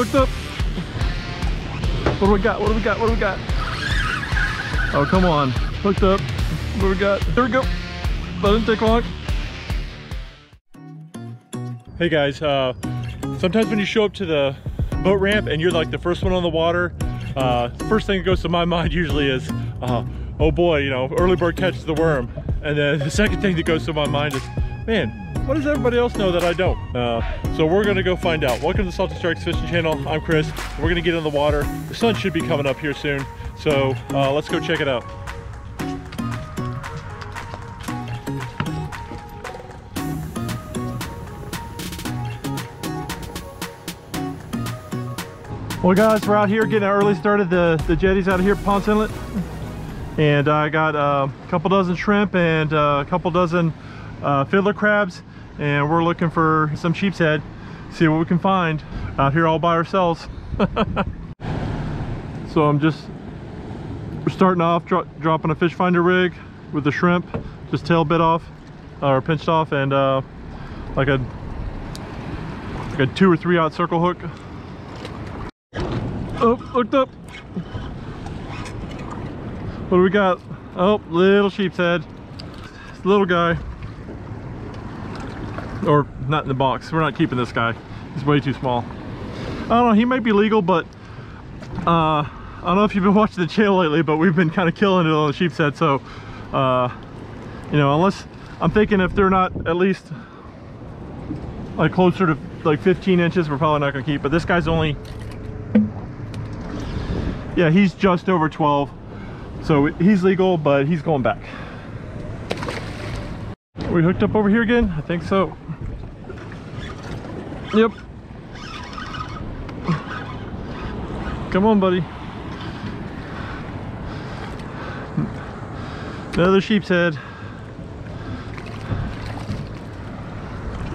hooked up. What do we got? What do we got? What do we got? Oh, come on. Hooked up. What do we got? There we go. That didn't take long. Hey guys, sometimes when you show up to the boat ramp and you're like the first one on the water, the first thing that goes to my mind usually is, oh boy, you know, early bird catches the worm. And then the second thing that goes to my mind is, man, what does everybody else know that I don't? So we're gonna go find out. Welcome to the Salty Strikes Fishing Channel. I'm Chris. We're gonna get in the water. The sun should be coming up here soon. So let's go check it out. Well guys, we're out here getting an early start at the jetties out of here, Ponds Inlet. And I got a couple dozen shrimp and a couple dozen fiddler crabs. And we're looking for some sheep's head. See what we can find out here all by ourselves. So we're starting off dropping a fish finder rig with the shrimp. Just tail bit off, or pinched off, and like a 2 or 3 out circle hook. Oh, hooked up. What do we got? Oh, little sheep's head. It's a little guy. Or not in the box. We're not keeping this guy. He's way too small. I don't know. He might be legal, but I don't know if you've been watching the channel lately, but we've been kind of killing it on the sheep's head. So, you know, unless I'm thinking if they're not at least like closer to like 15 inches, we're probably not going to keep. But this guy's only. Yeah, he's just over 12, so he's legal, but he's going back. Are we hooked up over here again? I think so. Yep. Come on, buddy. Another sheep's head.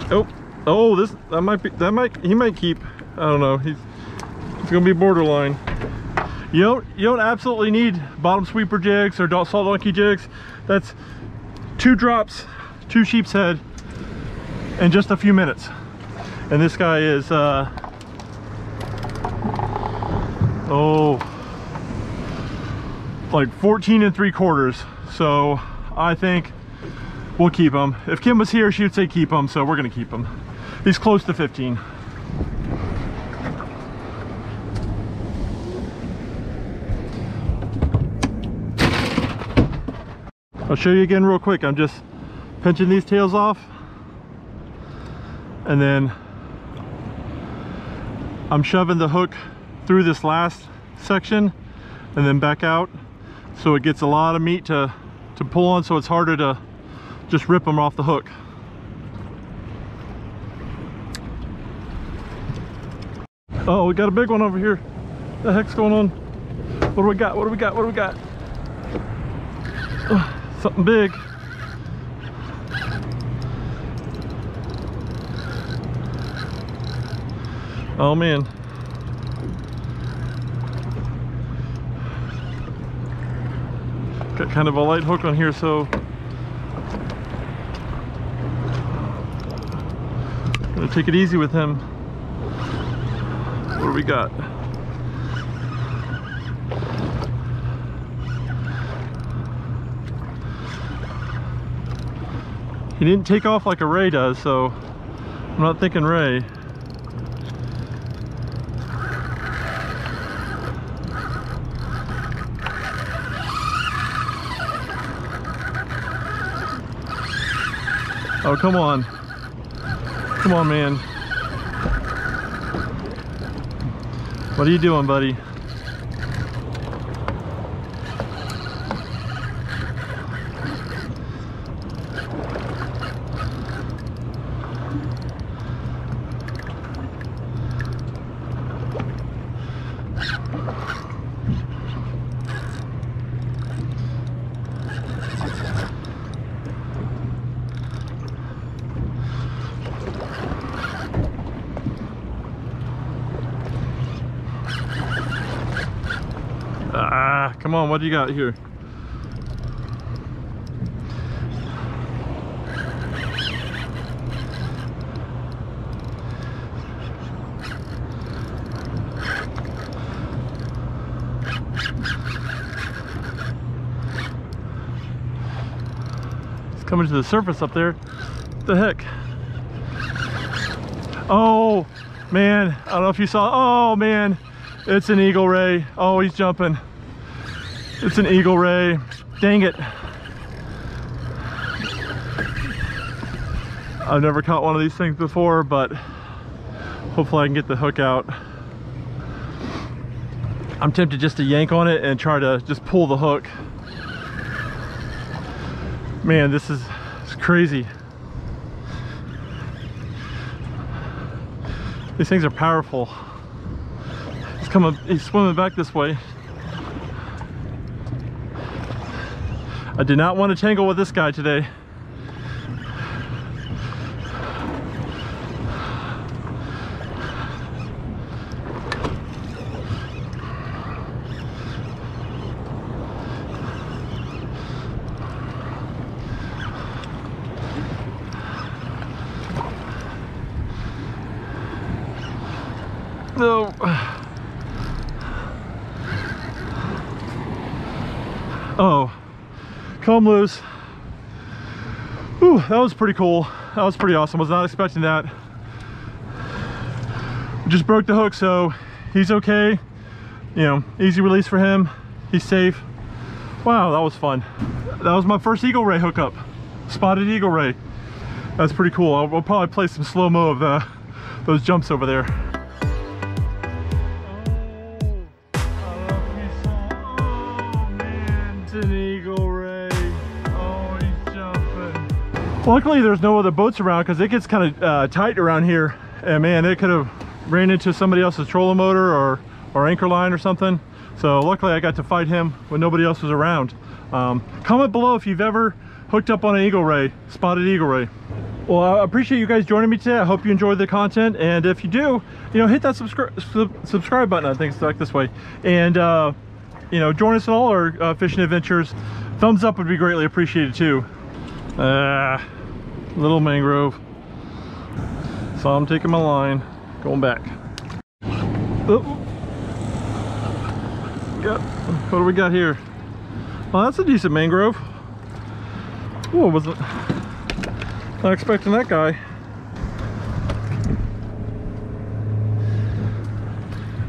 Oh, oh, he might keep. I don't know. It's gonna be borderline. You don't absolutely need bottom sweeper jigs or salt donkey jigs. That's 2 drops, 2 sheep's head, in just a few minutes. And this guy is, like 14 3/4. So I think we'll keep him. If Kim was here, she would say keep him. So we're gonna keep him. He's close to 15. I'll show you again real quick. I'm just pinching these tails off, and then I'm shoving the hook through this last section and then back out, so it gets a lot of meat to pull on, so it's harder to just rip them off the hook. Oh, we got a big one over here. What the heck's going on? What do we got? What do we got? What do we got? Something big. Oh man. Got kind of a light hook on here, so I'm gonna take it easy with him. What do we got? He didn't take off like a ray does, so I'm not thinking ray. Oh, come on. Come on, man. What are you doing, buddy? Come on, what do you got here? coming to the surface up there. What the heck? Oh man, I don't know if you saw. Oh man, it's an eagle ray. Oh, he's jumping. It's an eagle ray. Dang it. I've never caught one of these things before, but hopefully I can get the hook out. I'm tempted just to yank on it and try to just pull the hook. Man, this is crazy. These things are powerful. He's coming, he's swimming back this way. I did not want to tangle with this guy today. No. Oh, come loose. Ooh, that was pretty cool. That was pretty awesome. I was not expecting that. Just broke the hook, so he's okay. You know, easy release for him. He's safe. Wow, that was fun. That was my first eagle ray hookup. Spotted eagle ray. That's pretty cool. I'll probably play some slow-mo of those jumps over there. Luckily there's no other boats around because it gets kind of tight around here, and man, it could have ran into somebody else's trolling motor or anchor line or something. So luckily I got to fight him when nobody else was around. Comment below if you've ever hooked up on an eagle ray, spotted eagle ray. Well, I appreciate you guys joining me today. I hope you enjoyed the content, and if you do, you know, hit that subscribe button. I think it's like this way, and you know, join us in all our fishing adventures. Thumbs up would be greatly appreciated too. Little mangrove. So I'm taking my line, going back. Oop. Yep. What do we got here? Well, that's a decent mangrove. Oh, I wasn't not expecting that guy.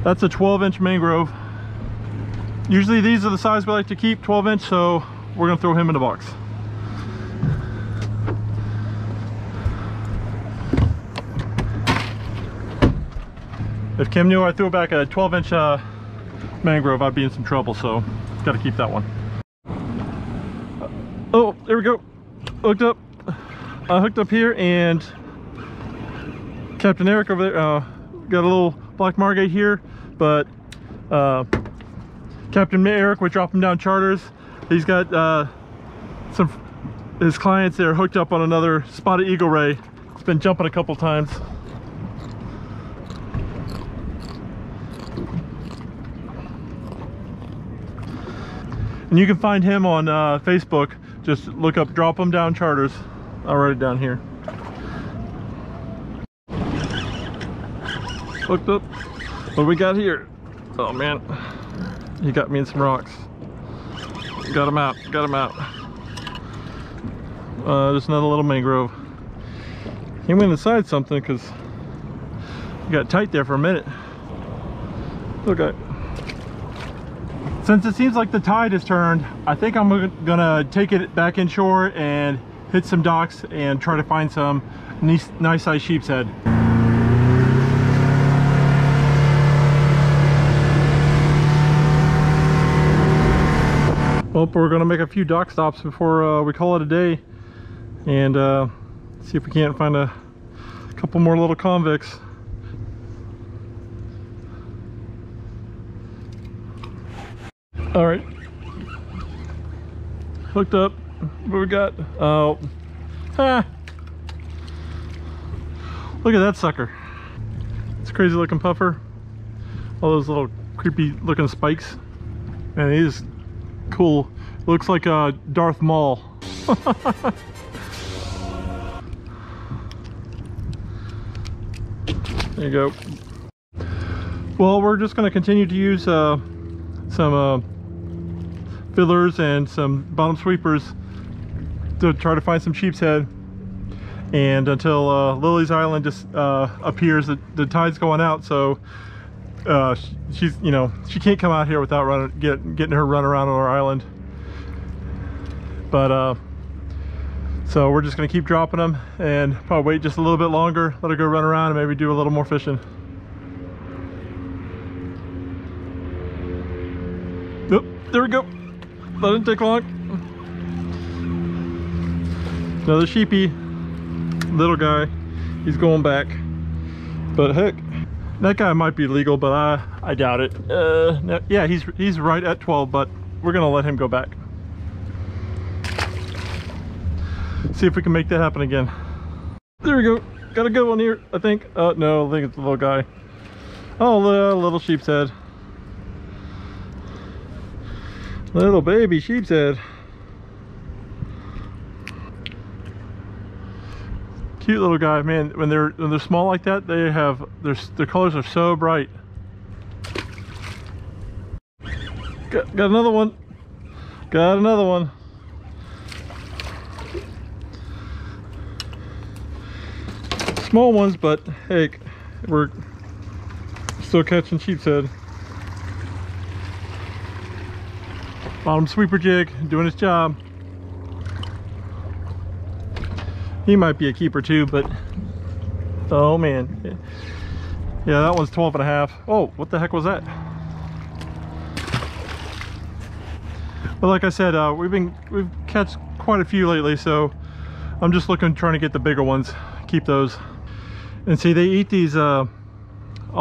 That's a 12-inch mangrove. Usually these are the size we like to keep, 12-inch, so we're gonna throw him in the box. If Kim knew I threw back a 12-inch mangrove, I'd be in some trouble, so gotta keep that one. Oh, there we go. Hooked up. I hooked up here, and Captain Eric over there got a little black margate here, but Captain Eric with Drop 'Em Down Charters, he's got his clients there hooked up on another spotted eagle ray. It's been jumping a couple times. And you can find him on Facebook. Just look up Drop 'Em Down Charters. I'll write it down here. Hooked up. What do we got here? Oh man, he got me in some rocks. Got him out, got him out. Just another little mangrove. He went inside something because he got tight there for a minute. Okay. Since it seems like the tide has turned, I think I'm gonna take it back inshore and hit some docks and try to find some nice sized sheep's head. Well, we're gonna make a few dock stops before we call it a day, and see if we can't find a couple more little convicts. All right, hooked up. What we got? Oh, ha! Look at that sucker. It's a crazy looking puffer. All those little creepy looking spikes. Man, he is cool. Looks like Darth Maul. There you go. Well, we're just gonna continue to use some fiddlers and some bottom sweepers to try to find some sheep's head. And until Lily's Island just appears, the tide's going out, so she's, you know, she can't come out here without getting her run around on our island. But so we're just gonna keep dropping them and probably wait just a little bit longer, let her go run around and maybe do a little more fishing. Oop, there we go. That didn't take long. Another sheepy, little guy. He's going back. But heck, that guy might be legal, but I doubt it. No, yeah, he's right at 12, but we're gonna let him go back. See if we can make that happen again. There we go. Got a good one here, I think. No, I think it's a little guy. Oh, little sheep's head. Little baby sheep's head. Cute little guy, man. When they're small like that, they have their colors are so bright. Got another one. Got another one. Small ones, but hey, we're still catching sheep's head. Bottom sweeper jig, doing his job. He might be a keeper too, but oh man. Yeah, that one's 12 and a half. Oh, what the heck was that? But like I said, we've catched quite a few lately, so I'm just trying to get the bigger ones, keep those. And see, they eat these all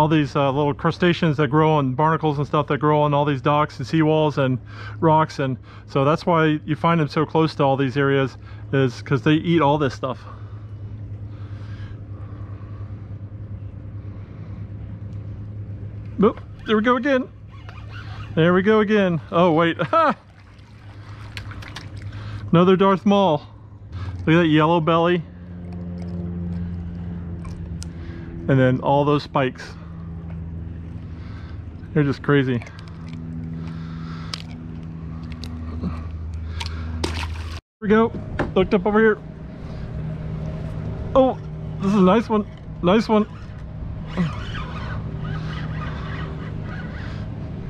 these little crustaceans that grow on barnacles and stuff that grow on all these docks and seawalls and rocks, and so that's why you find them so close to all these areas, is because they eat all this stuff. Oop, there we go again. There we go again. Oh wait, another Darth Maul. Look at that yellow belly and then all those spikes. They're just crazy. Here we go. Looked up over here. Oh, this is a nice one. Nice one.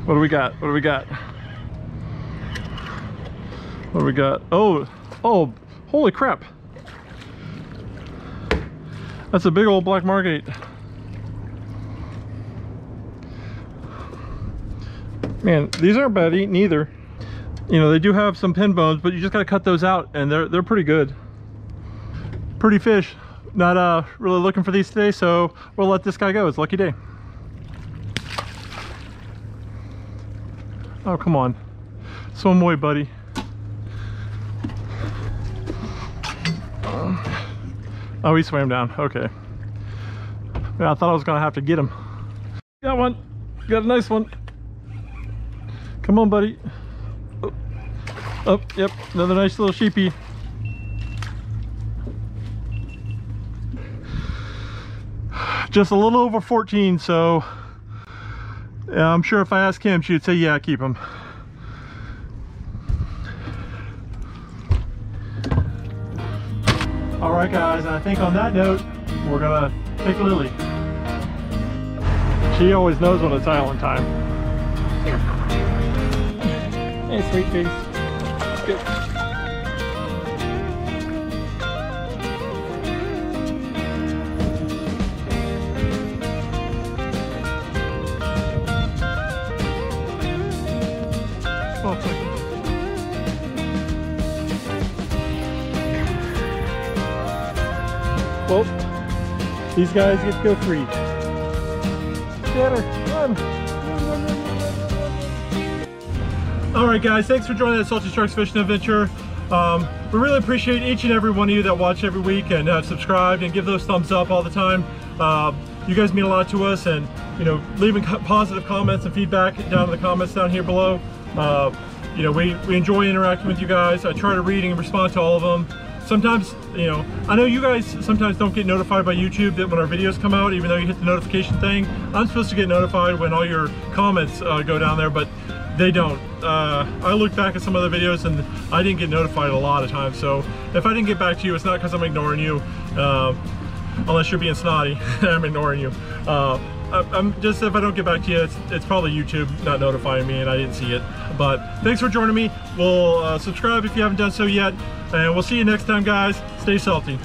What do we got? What do we got? What do we got? Oh, oh, holy crap. That's a big old black margate. Man, these aren't bad eating either. You know, they do have some pin bones, but you just gotta cut those out, and they're pretty good. Pretty fish. Not really looking for these today, so we'll let this guy go. It's a lucky day. Oh, come on. Swim away, buddy. Oh, he swam down. Okay. Yeah, I thought I was gonna have to get him. Got one. Got a nice one. Come on, buddy. Oh, oh yep. Another nice little sheepy. Just a little over 14, so yeah, I'm sure if I asked Kim, she'd say, yeah, keep him. Alright guys, and I think on that note, we're gonna take Lily. She always knows when it's island time. Hey, sweet pea. Let's go. Oh, well, these guys get to go free. Get her, run. Run. All right, guys, thanks for joining that Salty Strikes Fishing Adventure. We really appreciate each and every one of you that watch every week and have subscribed and give those thumbs up all the time. You guys mean a lot to us, and you know, leaving positive comments and feedback down in the comments down here below. You know, we enjoy interacting with you guys. I try to read and respond to all of them. Sometimes, you know, I know you guys sometimes don't get notified by YouTube that when our videos come out, even though you hit the notification thing. I'm supposed to get notified when all your comments go down there, but They don't. I looked back at some other videos and I didn't get notified a lot of times, so if I didn't get back to you, it's not because I'm ignoring you, unless you're being snotty and I'm ignoring you. I'm just, if I don't get back to you, it's probably YouTube not notifying me and I didn't see it. But thanks for joining me. We'll subscribe if you haven't done so yet, and we'll see you next time, guys. Stay salty.